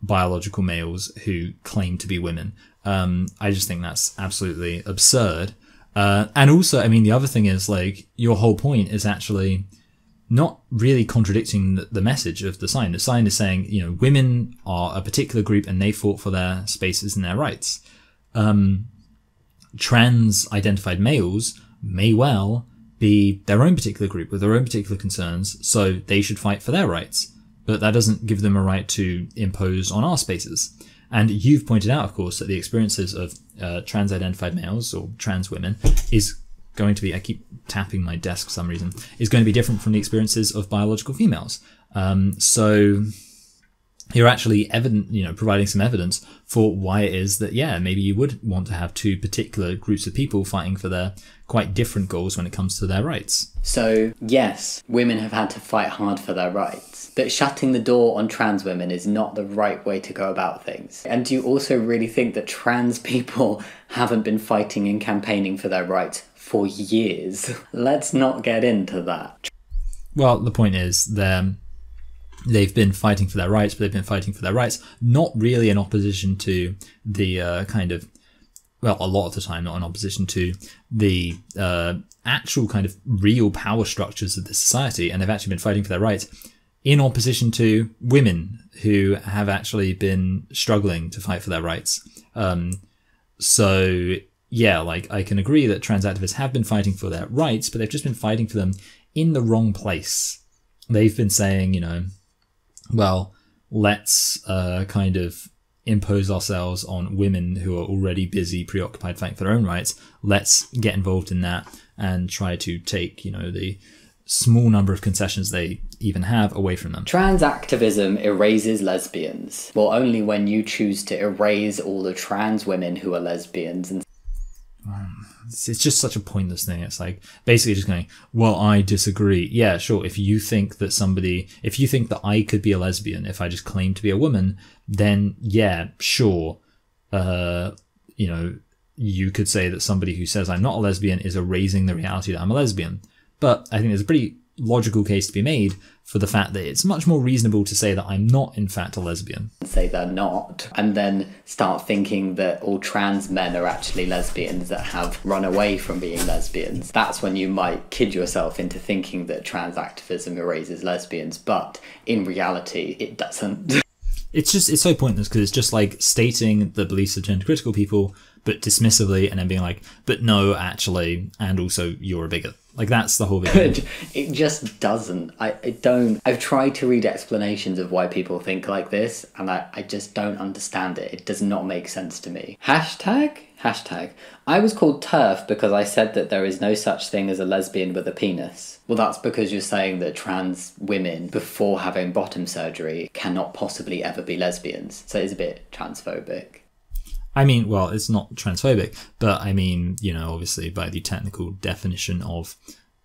biological males who claim to be women. I just think that's absolutely absurd. And also, I mean, the other thing is like your whole point is actually not really contradicting the message of the sign. The sign is saying, you know, women are a particular group and they fought for their spaces and their rights. Trans-identified males may well be their own particular group with their own particular concerns, so they should fight for their rights. But that doesn't give them a right to impose on our spaces. And you've pointed out, of course, that the experiences of trans-identified males or trans women is going to be, I keep tapping my desk for some reason, is going to be different from the experiences of biological females. So you're actually providing some evidence for why it is that, yeah, maybe you would want to have two particular groups of people fighting for their quite different goals when it comes to their rights. So yes, women have had to fight hard for their rights, but shutting the door on trans women is not the right way to go about things. And do you also really think that trans people haven't been fighting and campaigning for their rights for years? Let's not get into that. Well, the point is they've been fighting for their rights, but they've been fighting for their rights not really in opposition to the kind of, well, a lot of the time not in opposition to the actual kind of real power structures of the society, and they've actually been fighting for their rights in opposition to women who have actually been struggling to fight for their rights. So yeah, like I can agree that trans activists have been fighting for their rights, but they've just been fighting for them in the wrong place. They've been saying, you know, well, let's kind of impose ourselves on women who are already busy, preoccupied, fighting for their own rights. Let's get involved in that and try to take, you know, the small number of concessions they even have away from them. Trans activism erases lesbians. Well, only when you choose to erase all the trans women who are lesbians. And it's just such a pointless thing. It's like basically just going, well, I disagree. Yeah, sure. If you think that somebody, if you think that I could be a lesbian if I just claim to be a woman, then yeah, sure. You know, you could say that somebody who says I'm not a lesbian is erasing the reality that I'm a lesbian. But I think there's a pretty logical case to be made for the fact that it's much more reasonable to say that I'm not in fact a lesbian. Say they're not, and then start thinking that all trans men are actually lesbians that have run away from being lesbians. That's when you might kid yourself into thinking that trans activism erases lesbians, but in reality it doesn't. It's just, it's so pointless, because it's just like stating the beliefs of gender critical people but dismissively, and then being like, but no, actually, and also you're a bigot. Like, that's the whole thing. It just doesn't. I don't. I've tried to read explanations of why people think like this, and I just don't understand it. It does not make sense to me. Hashtag. I was called TERF because I said that there is no such thing as a lesbian with a penis. Well, that's because you're saying that trans women, before having bottom surgery, cannot possibly ever be lesbians. So it's a bit transphobic. I mean, well, it's not transphobic, but I mean, you know, obviously by the technical definition of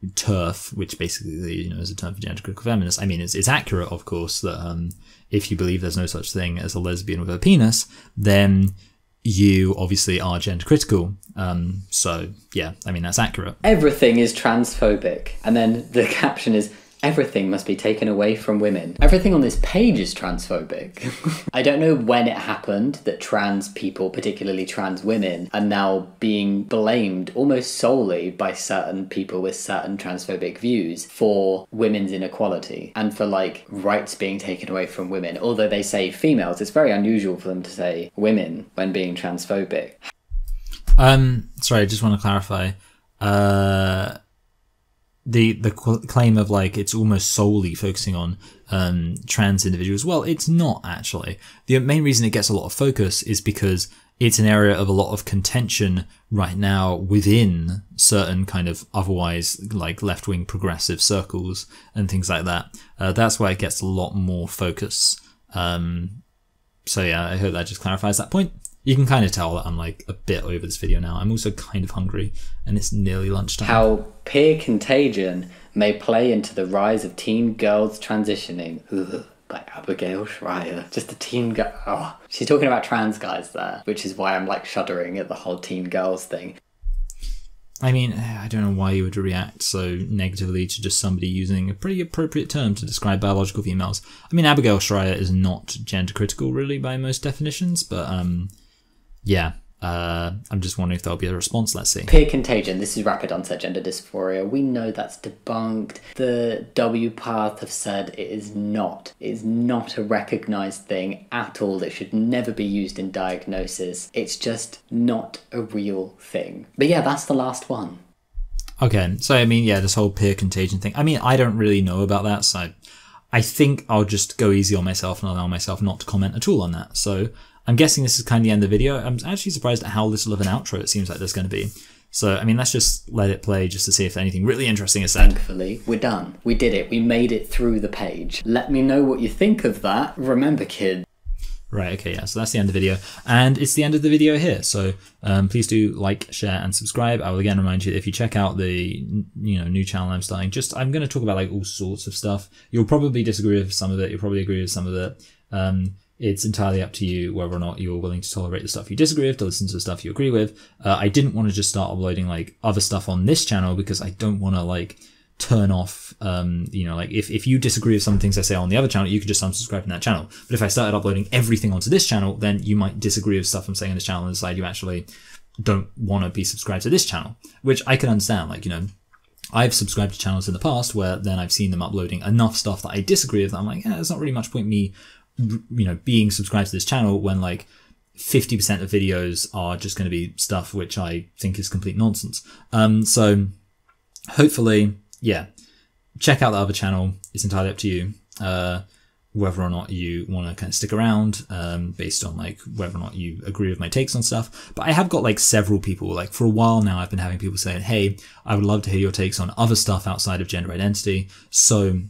TERF, which basically, you know, is a term for gender-critical feminists, I mean, it's accurate, of course, that if you believe there's no such thing as a lesbian with a penis, then you obviously are gender-critical. So, yeah, I mean, that's accurate. Everything is transphobic. And then the caption is, everything must be taken away from women. Everything on this page is transphobic. I don't know when it happened that trans people, particularly trans women, are now being blamed almost solely by certain people with certain transphobic views for women's inequality and for, like, rights being taken away from women. Although they say females, it's very unusual for them to say women when being transphobic. Sorry, I just want to clarify. The claim of, like, it's almost solely focusing on trans individuals, well, it's not actually. The main reason it gets a lot of focus is because it's an area of a lot of contention right now within certain kind of otherwise, like, left-wing progressive circles and things like that. That's why it gets a lot more focus. So yeah, I hope that just clarifies that point. You can kind of tell that I'm, like, a bit over this video now. I'm also kind of hungry, and it's nearly lunchtime. How peer contagion may play into the rise of teen girls transitioning. Ugh, by Abigail Shrier. Just a teen girl. Oh, she's talking about trans guys there, which is why I'm, like, shuddering at the whole teen girls thing. I mean, I don't know why you would react so negatively to just somebody using a pretty appropriate term to describe biological females. I mean, Abigail Shrier is not gender critical, really, by most definitions, but, yeah, I'm just wondering if there'll be a response, let's see. Peer contagion, this is rapid onset gender dysphoria. We know that's debunked. The WPATH have said it is not a recognised thing at all. It should never be used in diagnosis. It's just not a real thing. But yeah, that's the last one. Okay, so I mean, yeah, this whole peer contagion thing. I mean, I don't really know about that, so I think I'll just go easy on myself and allow myself not to comment at all on that. So I'm guessing this is kind of the end of the video. I'm actually surprised at how little of an outro it seems like there's going to be. So, I mean, let's just let it play just to see if anything really interesting is said. Thankfully, we're done. We did it. We made it through the page. Let me know what you think of that. Remember, kids. Right, okay, yeah, so that's the end of the video. And it's the end of the video here, so please do like, share, and subscribe. I will again remind you that if you check out the new channel I'm starting, I'm going to talk about, like, all sorts of stuff. You'll probably disagree with some of it. You'll probably agree with some of it. It's entirely up to you whether or not you're willing to tolerate the stuff you disagree with, to listen to the stuff you agree with. I didn't want to just start uploading, like, other stuff on this channel because I don't want to, like, turn off, you know, like, if you disagree with some things I say on the other channel, you could just unsubscribe from that channel. But if I started uploading everything onto this channel, then you might disagree with stuff I'm saying on this channel and decide you actually don't want to be subscribed to this channel, which I can understand. Like, you know, I've subscribed to channels in the past where then I've seen them uploading enough stuff that I disagree with that I'm like, yeah, there's not really much point in me, you know, being subscribed to this channel when, like, 50% of videos are just going to be stuff which I think is complete nonsense. So hopefully, yeah, check out the other channel. It's entirely up to you whether or not you want to kind of stick around based on, like, whether or not you agree with my takes on stuff. But I have got, like, several people, like, for a while now I've been having people saying, hey, I would love to hear your takes on other stuff outside of gender identity. So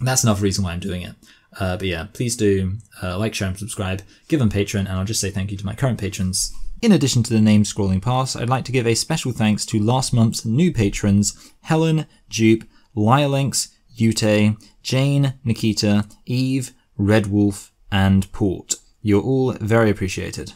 that's another reason why I'm doing it. But yeah, please do like, share, and subscribe, give them Patreon, and I'll just say thank you to my current patrons. In addition to the names scrolling past, I'd like to give a special thanks to last month's new patrons, Helen, Dupe, Lylinx, Ute, Jane, Nikita, Eve, Red Wolf, and Port. You're all very appreciated.